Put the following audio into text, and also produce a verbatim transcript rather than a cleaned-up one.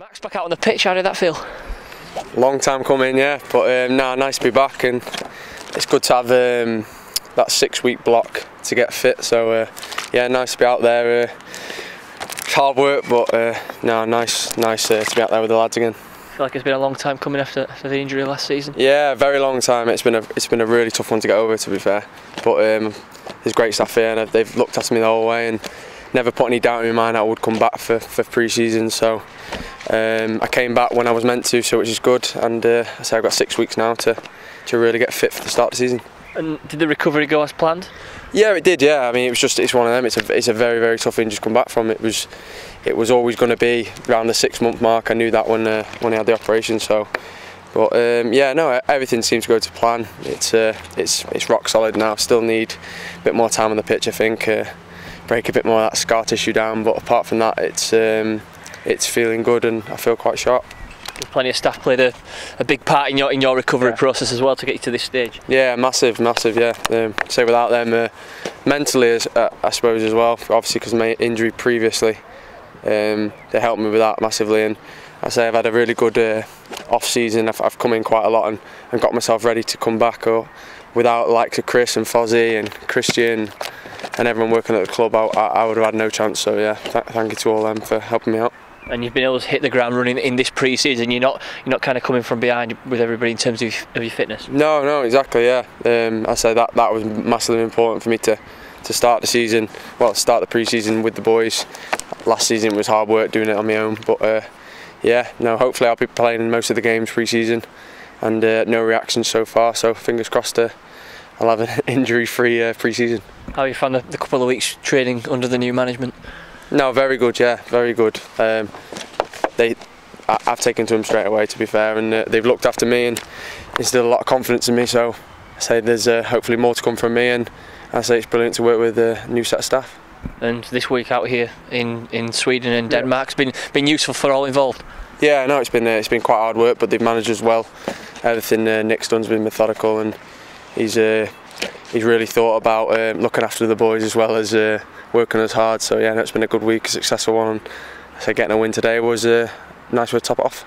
Max back out on the pitch, how did that feel? Long time coming, yeah, but um, nah, nice to be back, and it's good to have um, that six week block to get fit, so uh, yeah, nice to be out there. Uh, hard work, but uh, nah, nice, nice uh, to be out there with the lads again. I feel like it's been a long time coming after, after the injury last season. Yeah, very long time. It's been a, it's been a really tough one to get over, to be fair, but um, there's great staff here and they've looked after me the whole way and never put any doubt in my mind I would come back for, for pre-season, so um, I came back when I was meant to, so which is good, and uh, so I've got six weeks now to, to really get fit for the start of the season. And did the recovery go as planned? Yeah, it did, yeah. I mean, it was just, it's one of them, it's a, it's a very, very tough injury to come back from. It was it was always going to be around the six month mark. I knew that when, uh, when I had the operation, so. But um, yeah, no, everything seems to go to plan. It's, uh, it's, it's rock solid now. Still need a bit more time on the pitch, I think. Uh, break a bit more of that scar tissue down, but apart from that, it's um, it's feeling good and I feel quite sharp. Plenty of staff played a, a big part in your in your recovery yeah. process as well to get you to this stage. Yeah, massive, massive. Yeah, um, so without them, uh, mentally, as, uh, I suppose as well. Obviously, because of my injury previously, um, they helped me with that massively. And I say I've had a really good uh, off season. I've, I've come in quite a lot and, and got myself ready to come back. Or without likes of Chris and Fozzie and Christian and everyone working at the club, I, I would have had no chance, so yeah, th thank you to all of them for helping me out. And you've been able to hit the ground running in this pre-season, you're not you're not kind of coming from behind with everybody in terms of, of your fitness? No, no, exactly, yeah. Um, I say that, that was massively important for me to, to start the season, well, start the pre-season with the boys. Last season was hard work doing it on my own, but uh, yeah, no, hopefully I'll be playing most of the games pre-season and uh, no reactions so far, so fingers crossed to I'll have an injury-free uh, pre-season. How have you found the, the couple of weeks training under the new management? No, very good, yeah, very good. Um, they, I, I've taken to them straight away, to be fair, and uh, they've looked after me and instilled a lot of confidence in me, so I say there's uh, hopefully more to come from me, and I say it's brilliant to work with a new set of staff. And this week out here in, in Sweden and Denmark has been, been useful for all involved? Yeah, no, it's been, uh, it's been quite hard work, but they've managed as well. Everything uh, Nick's done has been methodical, and He's uh, he's really thought about um, looking after the boys as well as uh, working as hard. So yeah, no, it's been a good week, a successful one. So getting a win today was uh, nice way to top it off.